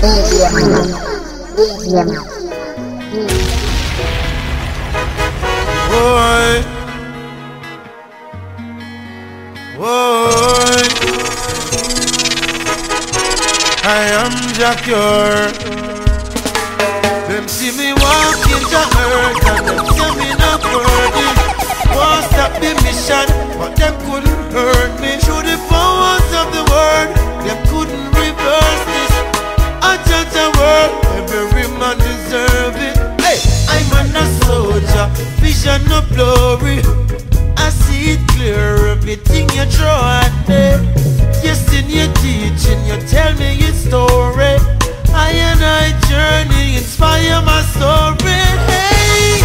I am Jah Cure. Them see me walking to earth and them see me not worthy. Won't stop the mission, but them couldn't hurt me. Through the powers of the word, them couldn't reverse this. I judge a world, every man deserve it. Hey, I'm on a soldier, vision of glory. I see it clear, everything you throw at me. Yes, in your teaching, you tell me your story. I and I journey, inspire my story. Hey,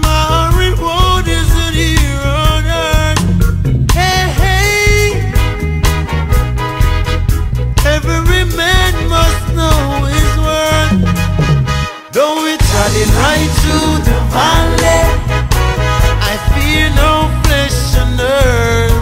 my reward isn't here on earth. Hey, hey, every man must know his worth. Though we're treading right through the valley, I fear no flesh on earth.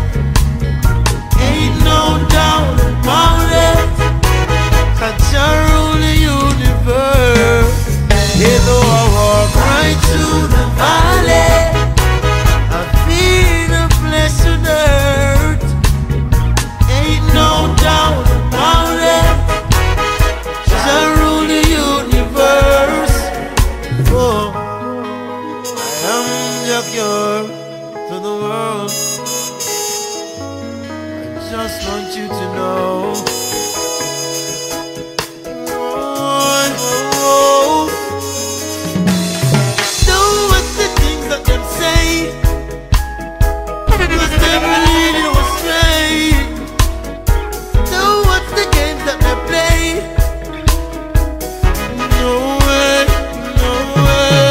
To the world, I just want you to know, oh, do what the things that them say, cause they believe you astray. Do what the games that they play. No way, no way.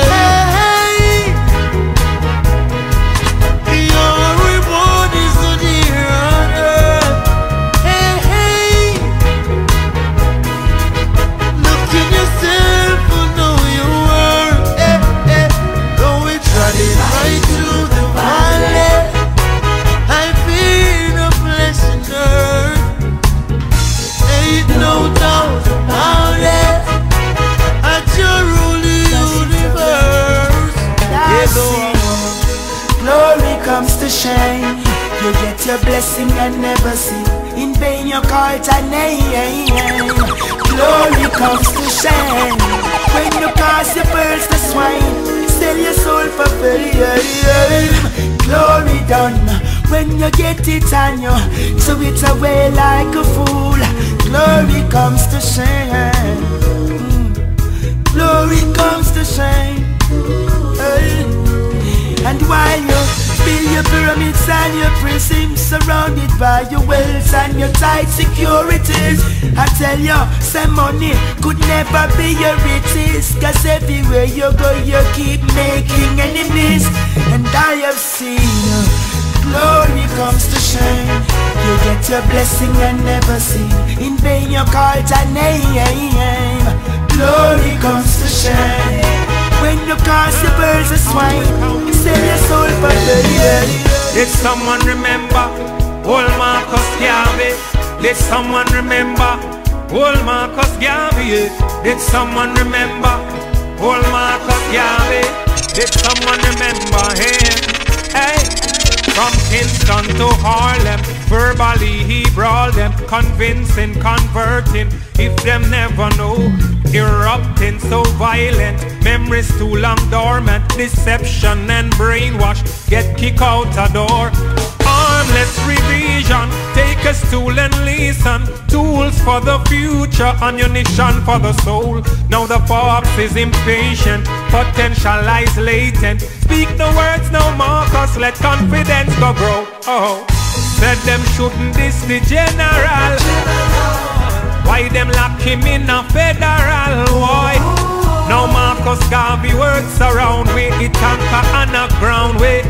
Shame. You get your blessing and never see. In vain you call it a name. Glory comes to shame. When you cast your pearls to swine, sell your soul for fame. Glory done when you get it and you throw it away like a fool. Glory comes to shame. Glory comes to shame. And while you build your pyramids and your prisms, surrounded by your wealth and your tight securities, I tell you, some money could never be your riches, cause everywhere you go you keep making enemies. And I have seen glory comes to shame. You get your blessing and never see. In vain you call it a name. Glory comes to shame. When you cast your pearls to swine, sell your soul for fame. Let someone remember old Marcus Garvey. Let someone remember old Marcus Garvey. Let someone remember old Marcus Garvey. Let someone remember him. Hey. From Kingston to Harlem, verbally he brought them, convincing, converting. If them never know, erupting so violent, memories too long dormant, deception and brainwash, get kicked out a door. Armless revision, take a stool and listen. Tools for the future, ammunition for the soul. Now the fox is impatient, potential lies latent. Speak the words no more, cause let confidence go grow. Oh, said them shouldn't diss the general. Why them lock him in a federal? Why? Now Marcus Garvey works around with it tanker on a ground way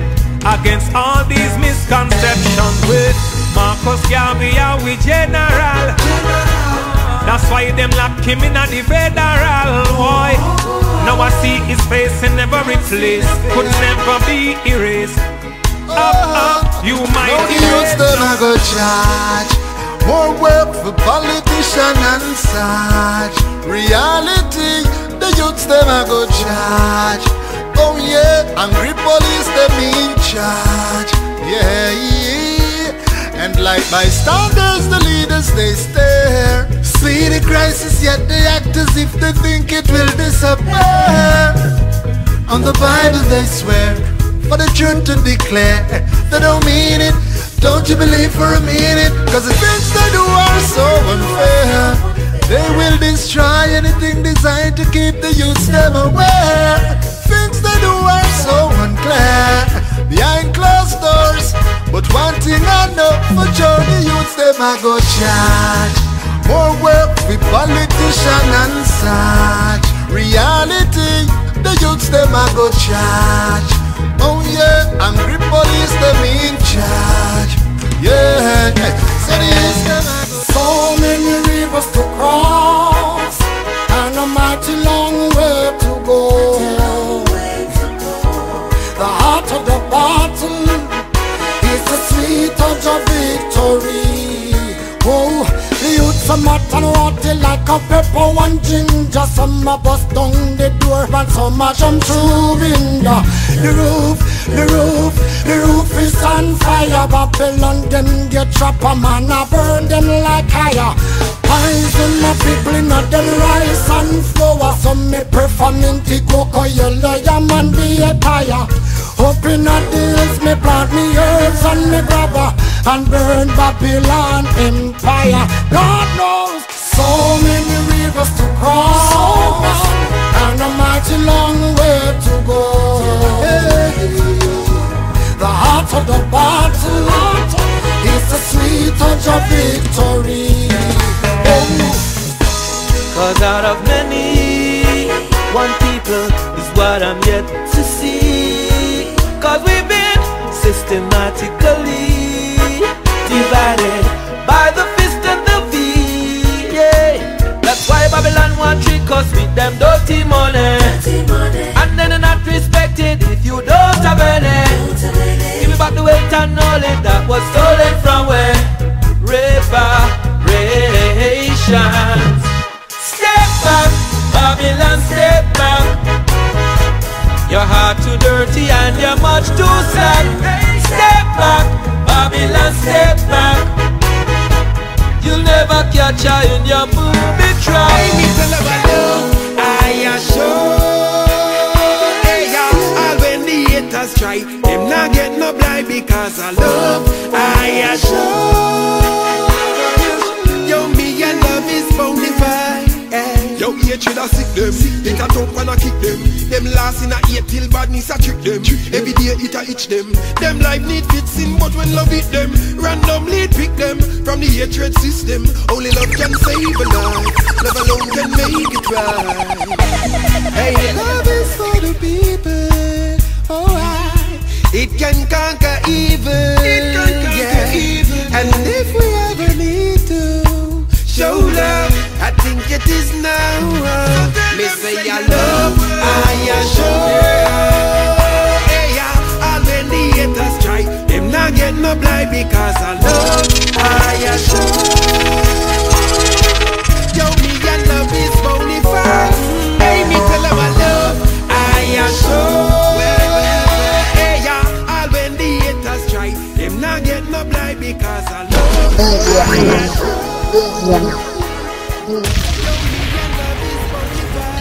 against all these misconceptions with Marcus Garvey are we general. That's why them lock him in a the federal. Why? Now I see his face and never replaced, could never be erased. Up, you might. No, the youths them I go charge more work for politics. politician and such. Reality, the youths them a go charge. Oh yeah, angry police them in charge. Yeah, yeah. And like bystanders, the leaders they stare. See the crisis, yet they act as if they think it will disappear. On the Bible they swear, for the church to declare, they don't mean it. Don't you believe for a minute, cause the things they do are so unfair. They will destroy anything designed to keep the youths them aware. Things they do are so unclear, behind closed doors. But one thing I know, for sure the youths them a go charge. More work with politician and such. Reality, the youths them a go charge. Oh yeah, angry police them in charge. Yeah, so the youths them a go. So many rivers to cross and a mighty long way to go. The heart of the battle is the sweet touch of victory. Oh, the youths are hot and haughty like a pepper and ginger. Some a bust down the door and some a jump through window. The roof is on fire. Babylon them get trapped, a man a burn them like fire. Poison my people in a them rice and flour. Some me prefer minty cocoa yellow yam and be a tire. Up in the hills me plant me herbs and me grabber and burn Babylon empire. God knows, so many rivers to cross and a mighty long way to go. The heart of the battle is the sweet touch of victory. Cause out of many, one people is what I'm yet to see. Cause we've been systematically divided by the fist and the V, yeah. That's why Babylon want trick us with them dirty money. And then they're not respected if you don't have any. Give me back the weight and knowledge that was stolen from where? Reparations. Step back, Babylon, step back. Your heart too dirty and you're much too sad. Step back, Babylon, step back. You'll never catch her in your movie trap. Hey, Mr. Lovato, I assure. Hey, y'all, all when the haters try, them not get no blind because I love, I assure. Yo, me, your love is bonafide. Hey. Yo, hatred a sick them, they can't talk when I kick them. Them last in a eat till badness a trick them. Every day it a itch them. Them life need fixing, but when love hit them, randomly pick them from the hatred system. Only love can save a life, love alone can make it right. Hey, love is for the people, alright. It can conquer evil, it can conquer, yeah, evil. And if we ever need to show love, I think it is now. Me say I love, I assure. Hey, all when the haters try, them not get no blind because I love, I assure. Yo, me and love is bonafide. Hey, me tell them I love, I assure. Hey, all when the haters try, them not get no blind because I love, I assure. Yo, me and love is bonafide.